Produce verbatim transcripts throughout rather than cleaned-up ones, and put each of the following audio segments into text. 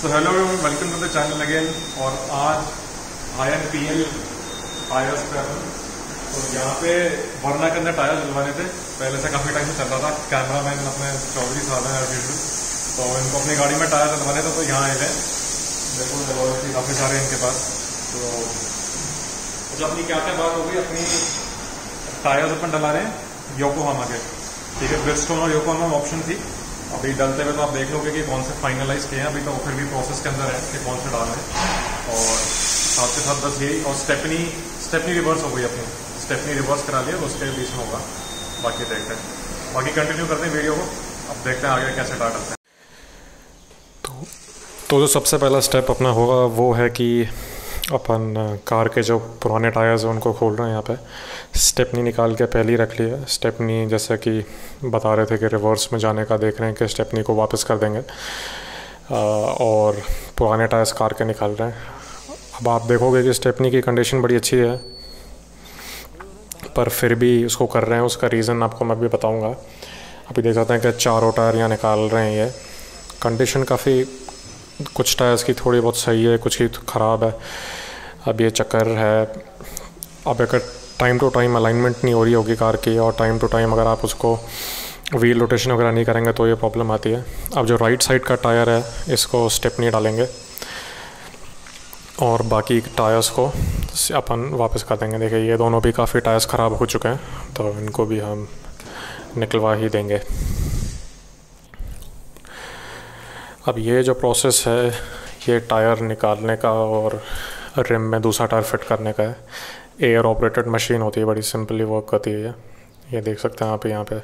So hello everyone, welcome to the channel again. और आज I M P L tyres पे हम तो यहाँ पे वर्ना के अंदर टायर दिलवाने थे। पहले से काफ़ी टाइम से चल रहा था। कैमरा मैन अपने चौधरी साहब हैं एडिटर, तो इनको अपनी गाड़ी में टायर दिलवाने थे तो यहाँ आए थे। देखो जबरदस्ती काफ़ी सारे इनके पास। तो जो अपनी क्या क्या बात होगी, अपनी टायर्स अपन डला रहे हैं योकोहामा के, ठीक है। ब्रिजस्टोन और योकोहामा ऑप्शन थी। अभी डलते हुए तो आप देख लोगे कि कौन से फाइनलाइज किए हैं। अभी तो फिर भी प्रोसेस के अंदर है कि कौन से डाल रहे हैं। और साथ के साथ बस यही, और स्टेपनी स्टेपनी रिवर्स हो गई अपनी, स्टेपनी रिवर्स करा लिया, उसके बीच में होगा। बाकी देखते हैं, बाकी कंटिन्यू करते हैं वीडियो को। अब देखते हैं आगे कैसे डाल करते हैं। तो, तो जो सबसे पहला स्टेप अपना होगा वो है कि अपन कार के जो पुराने टायर्स हैं उनको खोल रहे हैं। यहाँ पे स्टेपनी निकाल के पहले ही रख लिया। स्टेपनी जैसे कि बता रहे थे कि रिवर्स में जाने का, देख रहे हैं कि स्टेपनी को वापस कर देंगे और पुराने टायर्स कार के निकाल रहे हैं। अब आप देखोगे कि स्टेपनी की कंडीशन बड़ी अच्छी है, पर फिर भी उसको कर रहे हैं। उसका रीज़न आपको मैं भी बताऊँगा। अभी देख सकते हैं कि चारों टायर यहाँ निकाल रहे हैं। ये कंडीशन काफ़ी, कुछ टायर्स की थोड़ी बहुत सही है, कुछ की ख़राब है। अब ये चक्कर है। अब अगर टाइम टू टाइम अलाइनमेंट नहीं हो रही होगी कार की, और टाइम टू टाइम अगर आप उसको व्हील रोटेशन वगैरह नहीं करेंगे तो ये प्रॉब्लम आती है। अब जो राइट साइड का टायर है इसको स्टेपनी डालेंगे और बाकी टायर्स को अपन वापस कर देंगे। देखिए ये दोनों भी काफ़ी टायर्स ख़राब हो चुके हैं, तो इनको भी हम निकलवा ही देंगे। अब ये जो प्रोसेस है ये टायर निकालने का और रिम में दूसरा टायर फिट करने का है। एयर ऑपरेटेड मशीन होती है, बड़ी सिंपली वर्क करती है। ये देख सकते हैं आप यहाँ पे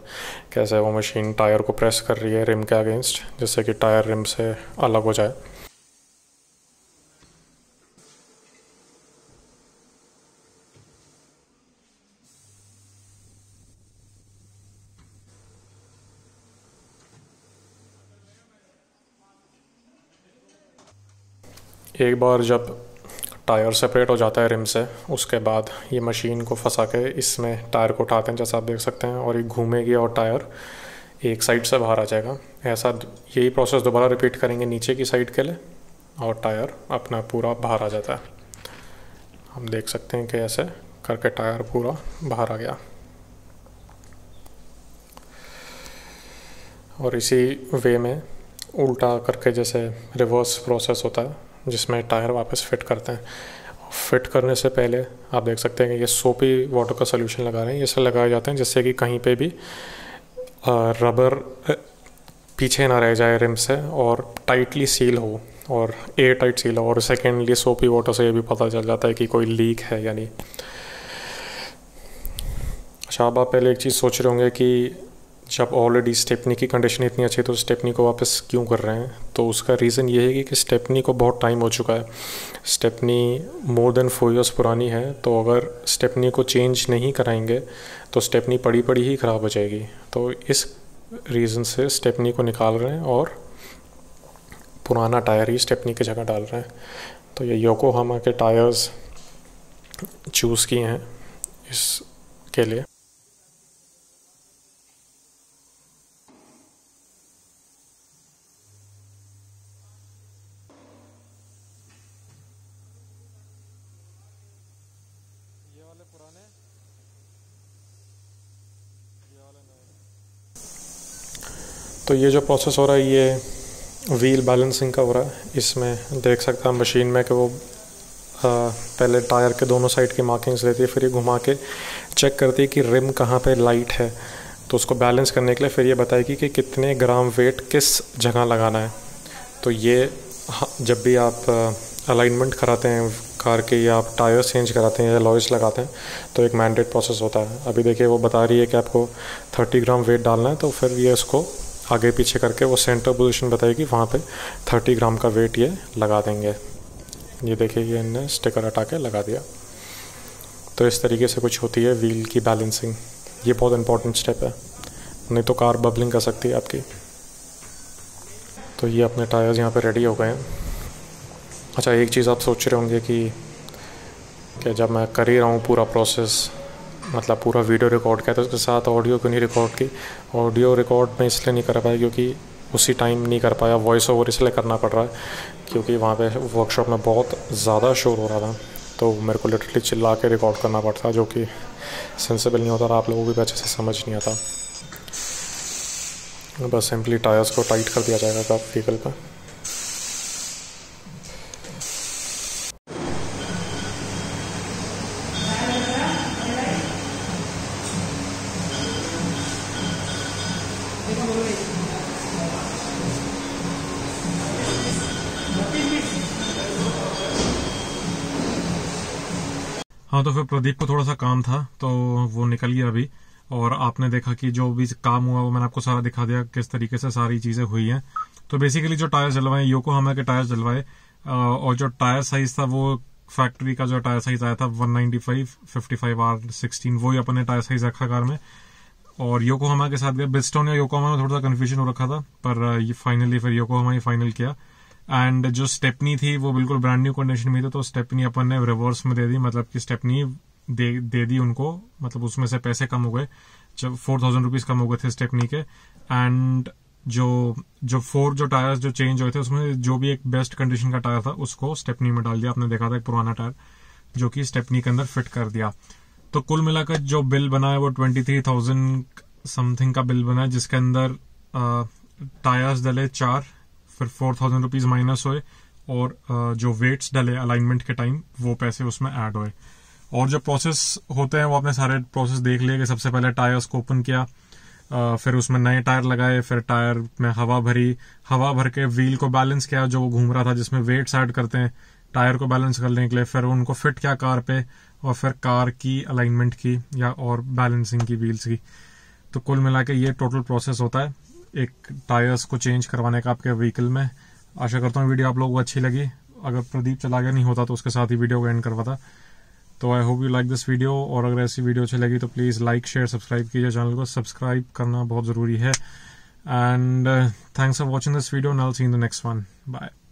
कैसे वो मशीन टायर को प्रेस कर रही है रिम के अगेंस्ट, जिससे कि टायर रिम से अलग हो जाए। एक बार जब टायर सेपरेट हो जाता है रिम से, उसके बाद ये मशीन को फंसा के इसमें टायर को उठाते हैं, जैसा आप देख सकते हैं, और ये घूमेगी और टायर एक साइड से बाहर आ जाएगा। ऐसा यही प्रोसेस दोबारा रिपीट करेंगे नीचे की साइड के लिए, और टायर अपना पूरा बाहर आ जाता है। हम देख सकते हैं कि ऐसे करके टायर पूरा बाहर आ गया। और इसी वे में उल्टा करके जैसे रिवर्स प्रोसेस होता है, जिसमें टायर वापस फिट करते हैं। फिट करने से पहले आप देख सकते हैं कि ये सोपी वाटर का सोल्यूशन लगा रहे हैं। ये सब लगाए जाते हैं जिससे कि कहीं पे भी रबर पीछे ना रह जाए रिम से, और टाइटली सील हो और एयर टाइट सील हो। और सेकेंडली सोपी वाटर से ये भी पता चल जाता है कि कोई लीक है या नहीं। अच्छा, अब आप पहले एक चीज़ सोच रहे होंगे कि जब ऑलरेडी स्टेपनी की कंडीशन इतनी अच्छी है तो स्टेपनी को वापस क्यों कर रहे हैं। तो उसका रीज़न ये है कि, कि स्टेपनी को बहुत टाइम हो चुका है। Stepney more than four years पुरानी है, तो अगर स्टेपनी को चेंज नहीं कराएंगे तो स्टेपनी पड़ी पड़ी ही ख़राब हो जाएगी। तो इस रीज़न से स्टेपनी को निकाल रहे हैं और पुराना टायर ही स्टेपनी की जगह डाल रहे हैं। तो ये योकोहामा के टायर्स चूज़ किए हैं इसके लिए। तो ये जो प्रोसेस हो रहा है ये व्हील बैलेंसिंग का हो रहा है। इसमें देख सकते हैं मशीन में कि वो आ, पहले टायर के दोनों साइड की मार्किंग्स लेती है, फिर ये घुमा के चेक करती है कि रिम कहाँ पे लाइट है। तो उसको बैलेंस करने के लिए फिर ये बताएगी कि कितने ग्राम वेट किस जगह लगाना है। तो ये जब भी आप अलाइनमेंट कराते हैं कार के, या आप टायर चेंज कराते हैं या अलॉयस लगाते हैं, तो एक मैंडेट प्रोसेस होता है। अभी देखिए वो बता रही है कि आपको थर्टी ग्राम वेट डालना है, तो फिर ये उसको आगे पीछे करके वो सेंटर पोजीशन बताएगी, वहाँ पे तीस ग्राम का वेट ये लगा देंगे। ये देखिए ये इन्हें स्टिकर हटा के लगा दिया। तो इस तरीके से कुछ होती है व्हील की बैलेंसिंग। ये बहुत इंपॉर्टेंट स्टेप है, नहीं तो कार बबलिंग कर सकती है आपकी। तो ये अपने टायर्स यहाँ पे रेडी हो गए हैं। अच्छा, एक चीज़ आप सोच रहे होंगे कि क्या जब मैं कर ही रहा हूँ पूरा प्रोसेस, मतलब पूरा वीडियो रिकॉर्ड किया था उसके साथ ऑडियो क्यों नहीं रिकॉर्ड की। ऑडियो रिकॉर्ड मैं इसलिए नहीं कर पाया क्योंकि उसी टाइम नहीं कर पाया, वॉइस ओवर इसलिए करना पड़ रहा है क्योंकि वहाँ पे वर्कशॉप में बहुत ज़्यादा शोर हो रहा था, तो मेरे को लिटरली चिल्ला के रिकॉर्ड करना पड़ता जो कि सेंसेबल नहीं होता और आप लोगों को भी अच्छे से समझ नहीं आता। बस सिंपली टायर्स को टाइट कर दिया जाएगा आप व्हीकल पर। हाँ, तो फिर प्रदीप को थोड़ा सा काम था तो वो निकल गया अभी, और आपने देखा कि जो भी काम हुआ वो मैंने आपको सारा दिखा दिया किस तरीके से सारी चीजें हुई हैं। तो बेसिकली जो टायर जलवाए योकोहामा के टायर जलवाए, और जो टायर साइज था वो फैक्ट्री का जो टायर साइज आया था one ninety five fifty five R sixteen, वही अपने टायर साइज रखा कार में। और योकोहामा के साथ गए, बिस्टोन या योकोहामा में थोड़ा सा कन्फ्यूजन हो रखा था, पर ये फाइनली फिर योकोहामा ही फाइनल किया। एंड जो स्टेपनी थी वो बिल्कुल ब्रांड न्यू कंडीशन में थी, तो स्टेपनी अपन ने रिवर्स में दे दी, मतलब कि स्टेपनी दे, दे दी उनको, मतलब उसमें से पैसे कम हो गए, जब फोर थाउजेंड रुपीज कम हो गए थे स्टेपनी के। एंड जो जो फोर जो टायर्स जो चेंज हुए थे उसमें जो भी एक बेस्ट कंडीशन का टायर था उसको स्टेपनी में डाल दिया, आपने देखा था एक पुराना टायर जो कि स्टेपनी के अंदर फिट कर दिया। तो कुल मिलाकर जो बिल बना है वो ट्वेंटी थ्री थाउजेंड समथिंग का बिल बना है, जिसके अंदर टायर्स डले चार, फिर फोर थाउजेंड रुपीज माइनस हुए, और जो वेट्स डले अलाइनमेंट के टाइम वो पैसे उसमें ऐड हुए। और जो प्रोसेस होते हैं वो आपने सारे प्रोसेस देख लिए कि सबसे पहले टायर्स को ओपन किया, फिर उसमें नए टायर लगाए, फिर टायर में हवा भरी, हवा भर के व्हील को बैलेंस किया जो घूम रहा था, जिसमें वेट्स ऐड करते हैं टायर को बैलेंस करने के लिए, फिर उनको फिट किया कार पे, और फिर कार की अलाइनमेंट की या और बैलेंसिंग की व्हील्स की। तो कुल मिला के ये टोटल प्रोसेस होता है एक टायर्स को चेंज करवाने का आपके व्हीकल में। आशा करता हूँ वीडियो आप लोगों को अच्छी लगी। अगर प्रदीप चला गया नहीं होता तो उसके साथ ही वीडियो को एंड करवाता। तो I hope you like this video, और अगर ऐसी वीडियो अच्छी लगी तो प्लीज़ लाइक शेयर सब्सक्राइब कीजिए, चैनल को सब्सक्राइब करना बहुत ज़रूरी है। And thanks for watching this video, and I will see you in the next one, bye.